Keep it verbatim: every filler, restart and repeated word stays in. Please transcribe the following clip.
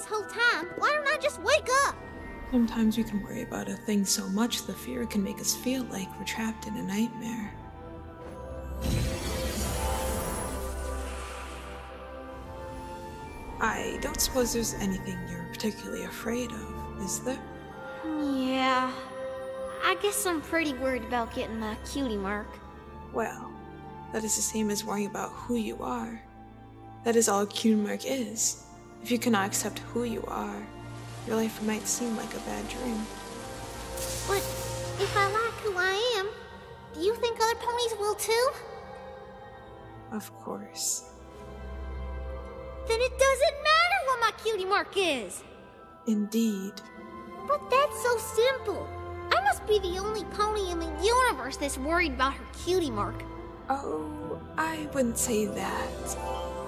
this whole time. Why don't I just wake up? Sometimes we can worry about a thing so much the fear can make us feel like we're trapped in a nightmare. I don't suppose there's anything you're particularly afraid of, is there? Yeah, I guess I'm pretty worried about getting my cutie mark. Well, that is the same as worrying about who you are. That is all Cutiemark is. If you cannot accept who you are, your life might seem like a bad dream. But if I like who I am, do you think other ponies will too? Of course. Then it doesn't matter what my Cutiemark is! Indeed. But that's so simple. I must be the only pony in the universe that's worried about her Cutiemark. Oh, I wouldn't say that.